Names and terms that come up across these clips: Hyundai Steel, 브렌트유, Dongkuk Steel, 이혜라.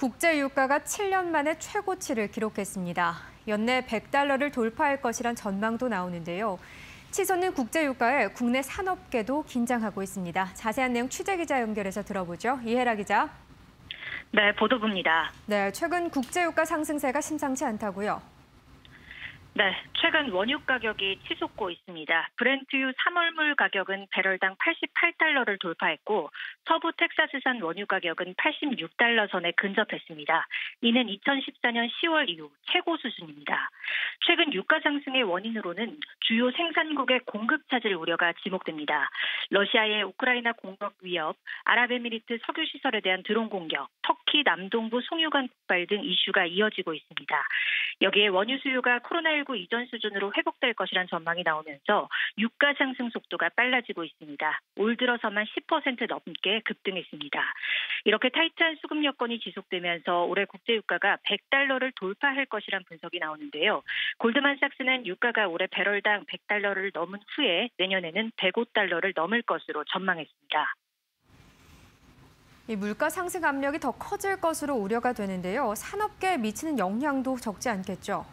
국제 유가가 7년 만에 최고치를 기록했습니다. 연내 100달러를 돌파할 것이란 전망도 나오는데요. 치솟는 국제 유가에 국내 산업계도 긴장하고 있습니다. 자세한 내용 취재 기자 연결해서 들어보죠. 이혜라 기자. 네, 보도부입니다. 네, 최근 국제 유가 상승세가 심상치 않다고요? 네, 최근 원유 가격이 치솟고 있습니다. 브렌트유 3월물 가격은 배럴당 88달러를 돌파했고 서부 텍사스산 원유 가격은 86달러 선에 근접했습니다. 이는 2014년 10월 이후 최고 수준입니다. 최근 유가 상승의 원인으로는 주요 생산국의 공급 차질 우려가 지목됩니다. 러시아의 우크라이나 공격 위협, 아랍에미리트 석유 시설에 대한 드론 공격, 터키 남동부 송유관 폭발 등 이슈가 이어지고 있습니다. 여기에 원유 수요가 코로나19 이전 수준으로 회복될 것이란 전망이 나오면서 유가 상승 속도가 빨라지고 있습니다. 올 들어서만 10% 넘게 급등했습니다. 이렇게 타이트한 수급 여건이 지속되면서 올해 국제 유가가 100달러를 돌파할 것이란 분석이 나오는데요. 골드만삭스는 유가가 올해 배럴당 100달러를 넘은 후에 내년에는 105달러를 넘을 것으로 전망했습니다. 이 물가 상승 압력이 더 커질 것으로 우려가 되는데요. 산업계에 미치는 영향도 적지 않겠죠?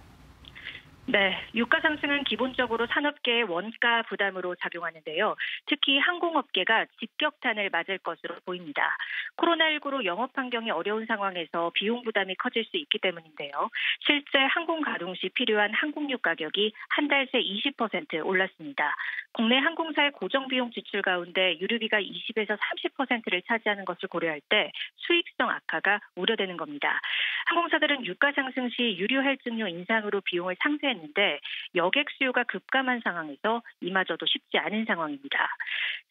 네, 유가 상승은 기본적으로 산업계의 원가 부담으로 작용하는데요. 특히 항공업계가 직격탄을 맞을 것으로 보입니다. 코로나19로 영업 환경이 어려운 상황에서 비용 부담이 커질 수 있기 때문인데요. 실제 항공 가동 시 필요한 항공료 가격이 한 달 새 20% 올랐습니다. 국내 항공사의 고정 비용 지출 가운데 유류비가 20에서 30%를 차지하는 것을 고려할 때 수익성 악화가 우려되는 겁니다. 항공사들은 유가 상승 시 유류 할증료 인상으로 비용을 상쇄했는데 여객 수요가 급감한 상황에서 이마저도 쉽지 않은 상황입니다.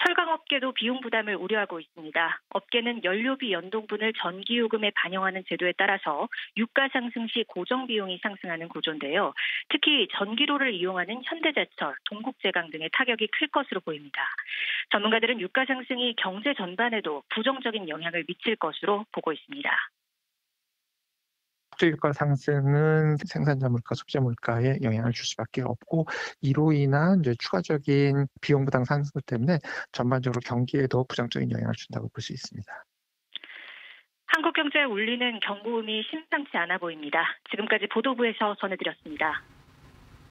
철강업계도 비용 부담을 우려하고 있습니다. 업계는 연료비 연동분을 전기요금에 반영하는 제도에 따라서 유가 상승 시 고정 비용이 상승하는 구조인데요. 특히 전기로를 이용하는 현대제철, 동국제강 등의 타격이 클 것으로 보입니다. 전문가들은 유가 상승이 경제 전반에도 부정적인 영향을 미칠 것으로 보고 있습니다. 국제 유가 상승은 생산자 물가, 소비자 물가에 영향을 줄 수밖에 없고 이로 인한 이제 추가적인 비용 부담 상승 때문에 전반적으로 경기에도 부정적인 영향을 준다고 볼 수 있습니다. 한국 경제에 울리는 경고음이 심상치 않아 보입니다. 지금까지 보도부에서 전해드렸습니다.